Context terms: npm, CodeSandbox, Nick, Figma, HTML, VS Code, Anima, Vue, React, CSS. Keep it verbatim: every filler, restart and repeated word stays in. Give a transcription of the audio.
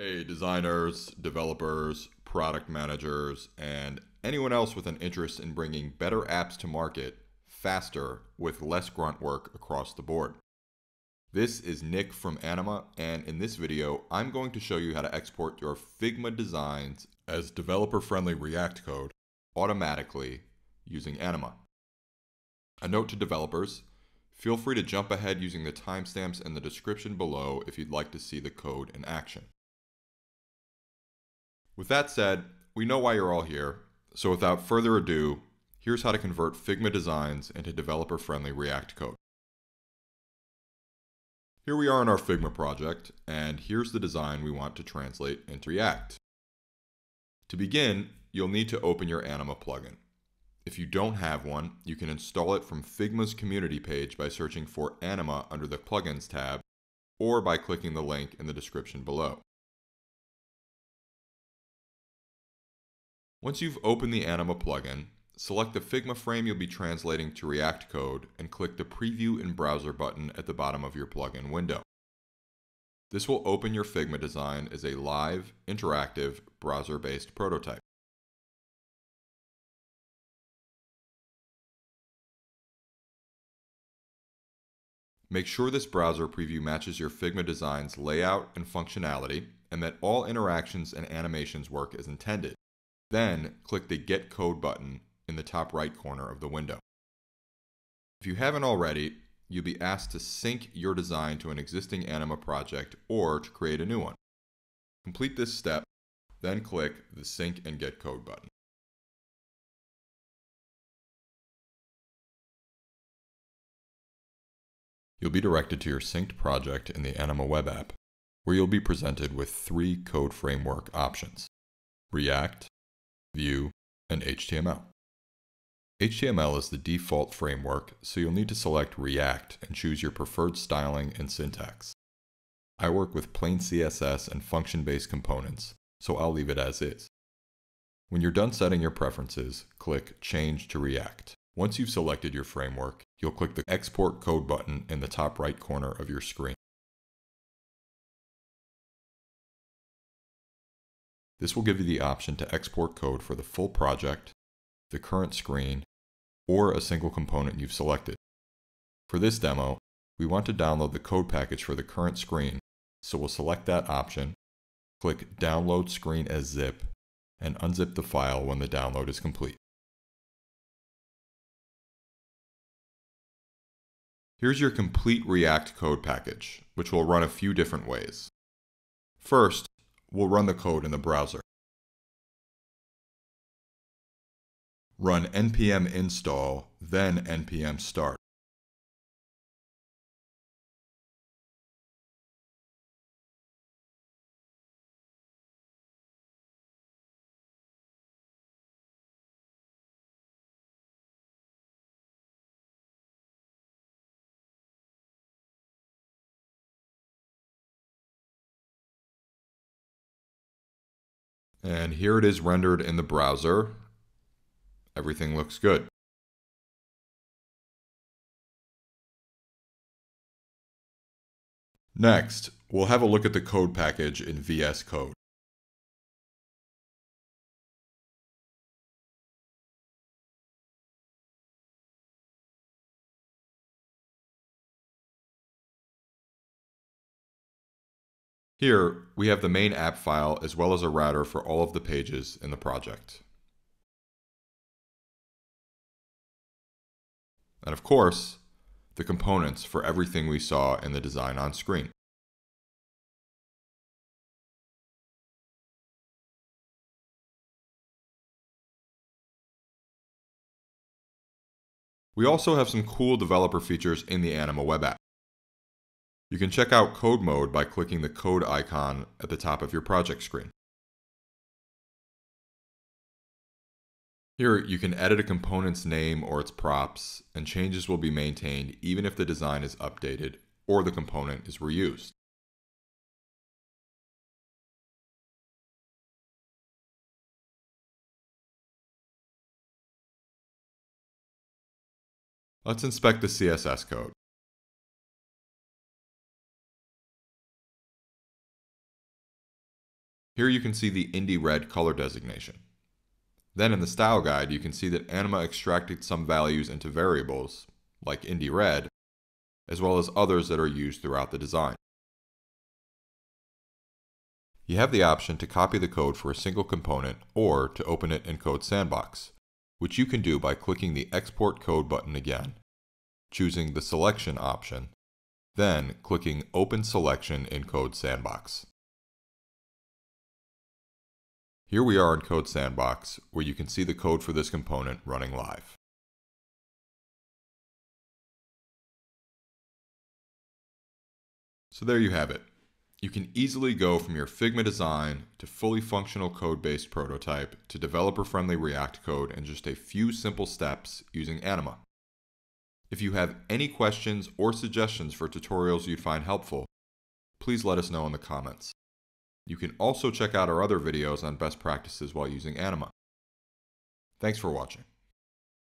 Hey designers, developers, product managers, and anyone else with an interest in bringing better apps to market faster with less grunt work across the board. This is Nick from Anima, and in this video, I'm going to show you how to export your Figma designs as developer-friendly React code automatically using Anima. A note to developers, feel free to jump ahead using the timestamps in the description below if you'd like to see the code in action. With that said, we know why you're all here, so without further ado, here's how to convert Figma designs into developer-friendly React code. Here we are in our Figma project, and here's the design we want to translate into React. To begin, you'll need to open your Anima plugin. If you don't have one, you can install it from Figma's community page by searching for Anima under the Plugins tab, or by clicking the link in the description below. Once you've opened the Anima plugin, select the Figma frame you'll be translating to React code and click the Preview in Browser button at the bottom of your plugin window. This will open your Figma design as a live, interactive, browser-based prototype. Make sure this browser preview matches your Figma design's layout and functionality, and that all interactions and animations work as intended. Then, click the Get Code button in the top right corner of the window. If you haven't already, you'll be asked to sync your design to an existing Anima project or to create a new one. Complete this step, then click the Sync and Get Code button. You'll be directed to your synced project in the Anima web app, where you'll be presented with three code framework options: React, Vue, and H T M L. H T M L is the default framework, so you'll need to select React and choose your preferred styling and syntax. I work with plain C S S and function-based components, so I'll leave it as is. When you're done setting your preferences, click Change to React. Once you've selected your framework, you'll click the Export Code button in the top right corner of your screen. This will give you the option to export code for the full project, the current screen, or a single component you've selected. For this demo, we want to download the code package for the current screen, so we'll select that option, click Download Screen as Zip, and unzip the file when the download is complete. Here's your complete React code package, which will run a few different ways. First, we'll run the code in the browser. Run npm install, then npm start. And here it is rendered in the browser. Everything looks good. Next, we'll have a look at the code package in V S Code. Here, we have the main app file as well as a router for all of the pages in the project. And of course, the components for everything we saw in the design on screen. We also have some cool developer features in the Anima web app. You can check out code mode by clicking the code icon at the top of your project screen. Here, you can edit a component's name or its props, and changes will be maintained even if the design is updated or the component is reused. Let's inspect the C S S code. Here you can see the Indie Red color designation. Then in the style guide, you can see that Anima extracted some values into variables, like Indie Red, as well as others that are used throughout the design. You have the option to copy the code for a single component or to open it in CodeSandbox, which you can do by clicking the Export Code button again, choosing the Selection option, then clicking Open Selection in CodeSandbox. Here we are in CodeSandbox, where you can see the code for this component running live. So there you have it. You can easily go from your Figma design to fully functional code-based prototype to developer-friendly React code in just a few simple steps using Anima. If you have any questions or suggestions for tutorials you'd find helpful, please let us know in the comments. You can also check out our other videos on best practices while using Anima. Thanks for watching.